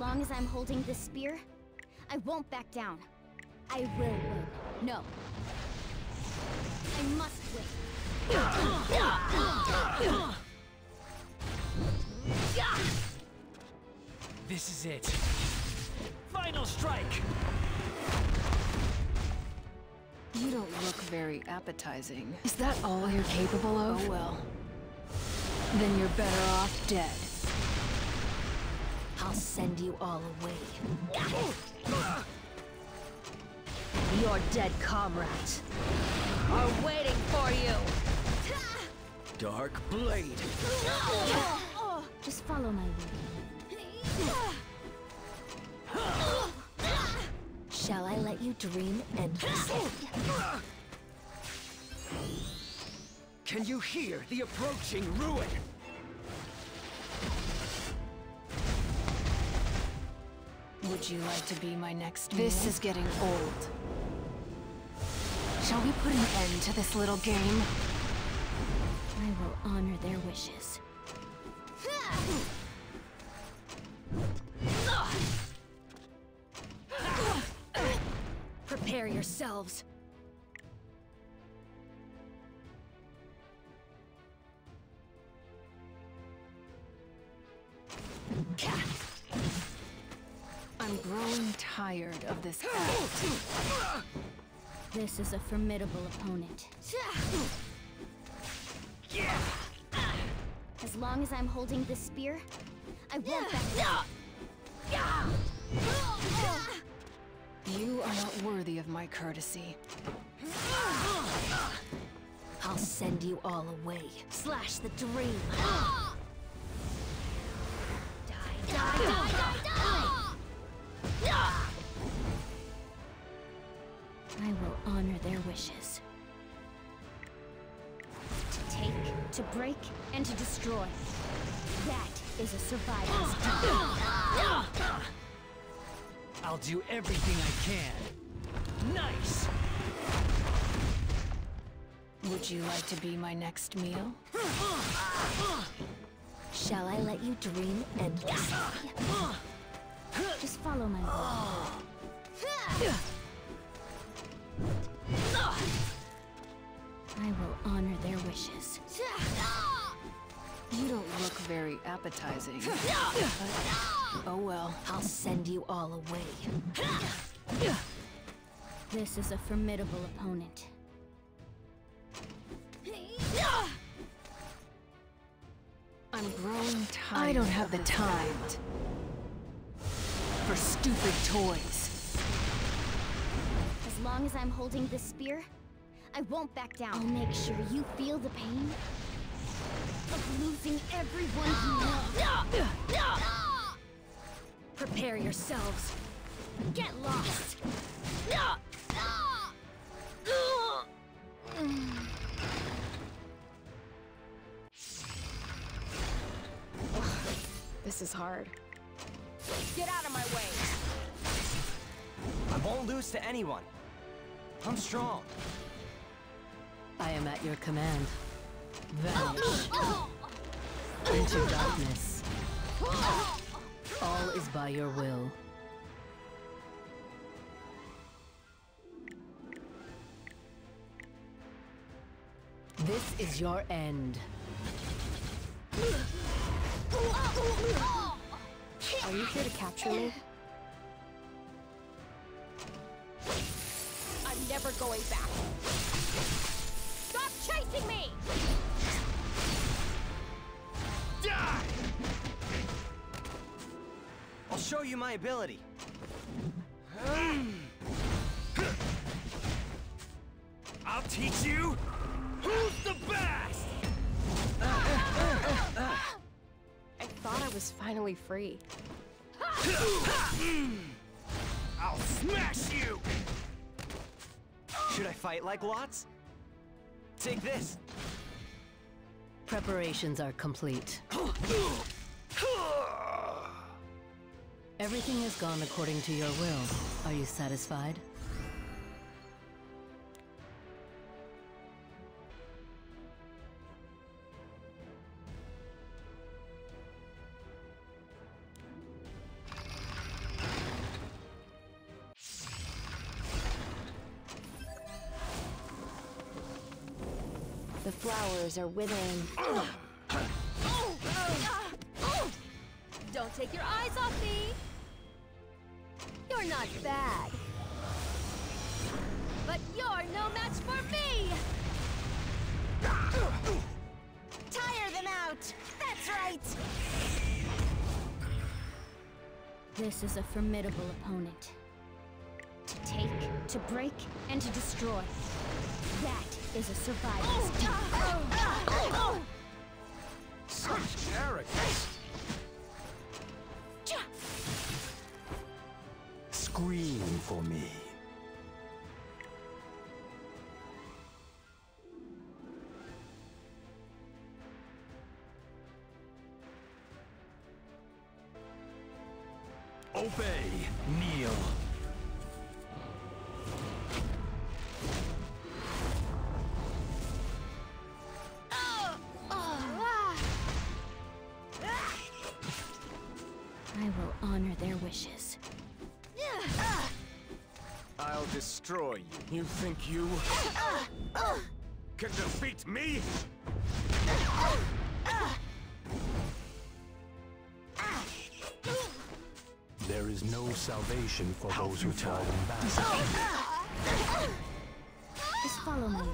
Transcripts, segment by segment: long as I'm holding this spear, I won't back down. I will win. No. I must win. This is it. Final strike! You don't look very appetizing. Is that all you're capable of? Oh well. Then you're better off dead. I'll send you all away. Your dead comrades are waiting for you. Dark Blade. Just follow my lead. Shall I let you dream endlessly? Can you hear the approaching ruin? Would you like to be my next meal? This is getting old. Shall we put an end to this little game? I will honor their wishes. Prepare yourselves. I'm growing tired of this act. This is a formidable opponent. As long as I'm holding this spear, I won't back down. You are not worthy of my courtesy. I'll send you all away. Slash the dream. Die, die, die, die, die! I will honor their wishes. To take, to break, and to destroy. That is a survivor's job. I'll do everything I can. Nice! Would you like to be my next meal? Shall I let you dream endlessly? Just follow my lead. I will honor their wishes. You don't look very appetizing. Oh well. I'll send you all away. This is a formidable opponent. I'm growing tired. I don't have the time for stupid toys. As long as I'm holding this spear, I won't back down. I'll make sure you feel the pain of losing everyone you love. Prepare yourselves. Get lost. This is hard. Get out of my way. I won't lose to anyone. I'm strong. I am at your command. Vanish into darkness. All is by your will. This is your end. Are you here to capture me? I'm never going back. Stop chasing me! Die! I'll show you my ability. I'll teach you who's the best! I thought I was finally free. I'll smash you! Should I fight like Lots? Take this! Preparations are complete. Everything has gone according to your will. Are you satisfied? The flowers are withering. Don't take your eyes off me! You're not bad. But you're no match for me! Tire them out! That's right! This is a formidable opponent. To take, to break, and to destroy. That is a survivor's deed. Such arrogance! Scream for me. Obey, kneel. Destroy you. You think you can defeat me? There is no salvation for those who fall in battle. Just follow me.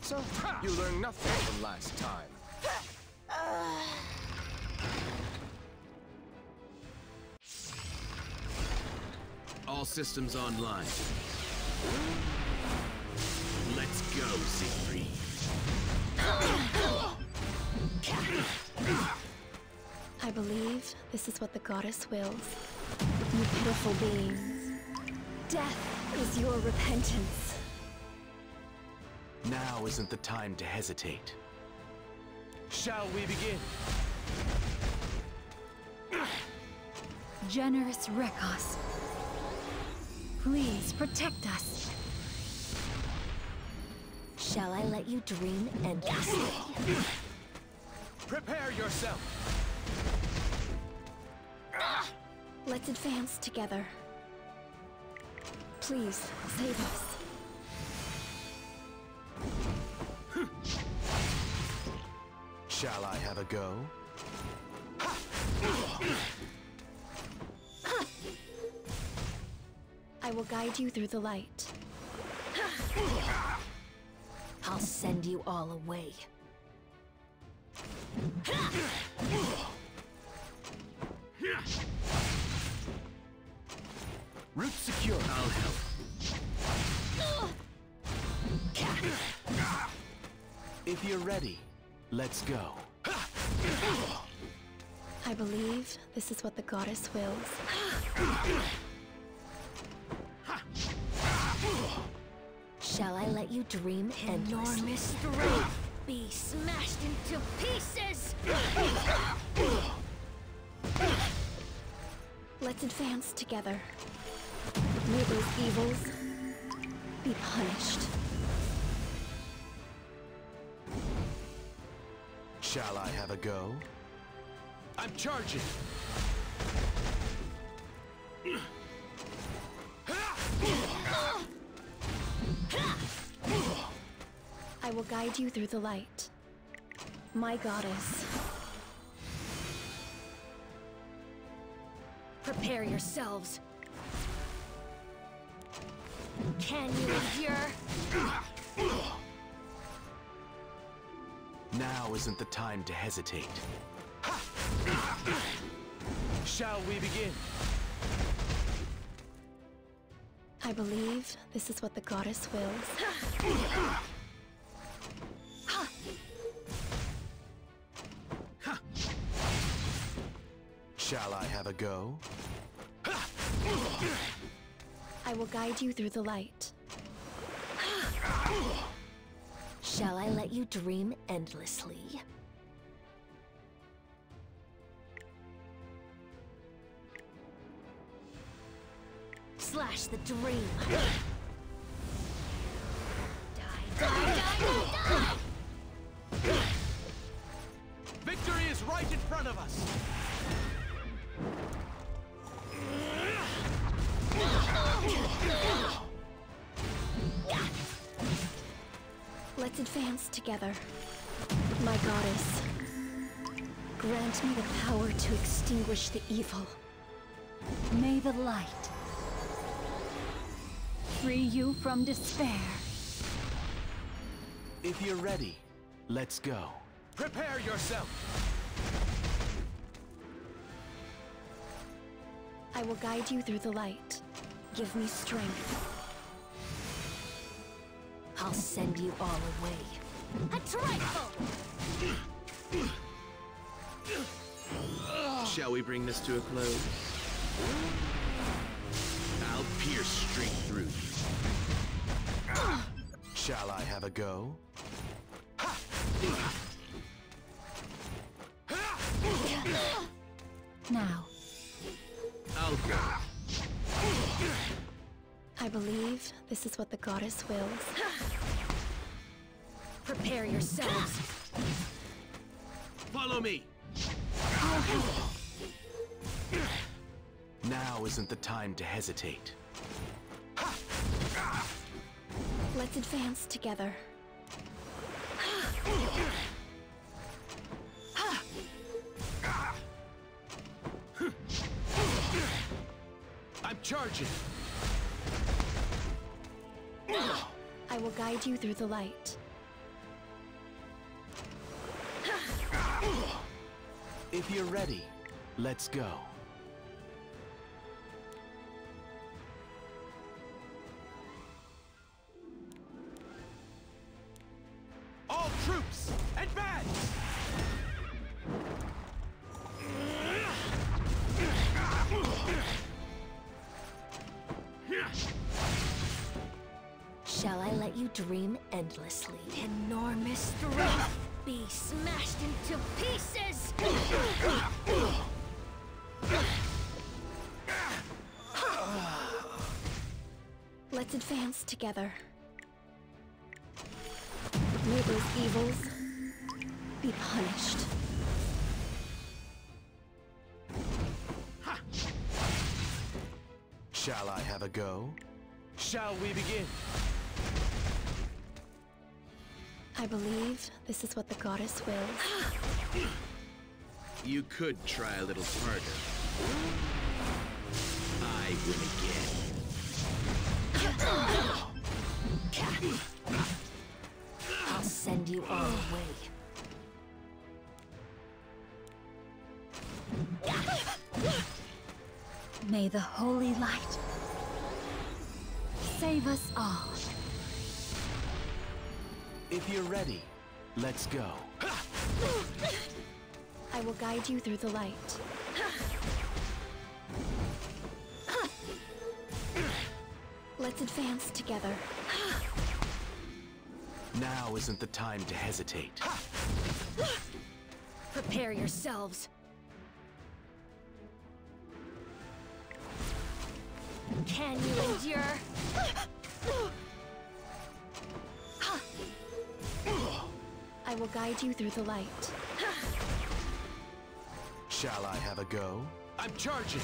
So you learned nothing from last time. All systems online. Let's go, Sigrid. I believe this is what the goddess wills. You pitiful beings. Death is your repentance. Now isn't the time to hesitate. Shall we begin? Generous Rekos. Please protect us. Shall I let you dream endlessly? Prepare yourself. Let's advance together. Please save us. Shall I have a go? I will guide you through the light. I'll send you all away. Route secure. I'll help. If you're ready, let's go. I believe this is what the goddess wills. Shall I let you dream endlessly? Enormous strength! Be smashed into pieces! Let's advance together. May those evils be punished. Shall I have a go? I'm charging! I will guide you through the light, my goddess. Prepare yourselves. Can you endure? Now isn't the time to hesitate. Shall we begin? I believe this is what the goddess wills. Shall I have a go? I will guide you through the light. Shall I let you dream endlessly? Slash the dream. Die. Victory is right in front of us. Let's advance together. My goddess, grant me the power to extinguish the evil. May the light free you from despair. If you're ready, let's go. Prepare yourself! I will guide you through the light. Give me strength. I'll send you all away. A trifle! Shall we bring this to a close? I'll pierce straight through you. Shall I have a go? Now. Alka. I believe this is what the goddess wills. Prepare yourselves. Follow me. Now isn't the time to hesitate. Let's advance together. I'm charging. I will guide you through the light. If you're ready, let's go. All troops, advance! Shall I let you dream endlessly? Enormous strength! Be smashed into pieces! Let's advance together. May those evils be punished. Shall I have a go? Shall we begin? I believe this is what the goddess wills. You could try a little harder. I win again. I'll send you all away. May the holy light save us all. If you're ready, let's go. I will guide you through the light. Let's advance together. Now isn't the time to hesitate. Prepare yourselves. Can you endure? I will guide you through the light. Shall I have a go? I'm charging!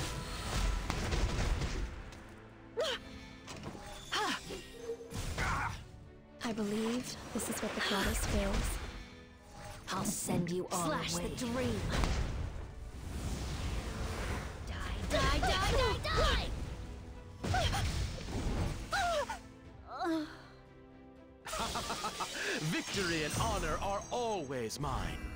I believe this is what the goddess wills. I'll send you all away. Slash the dream! Die, die, die, die, die! Victory and honor are always mine.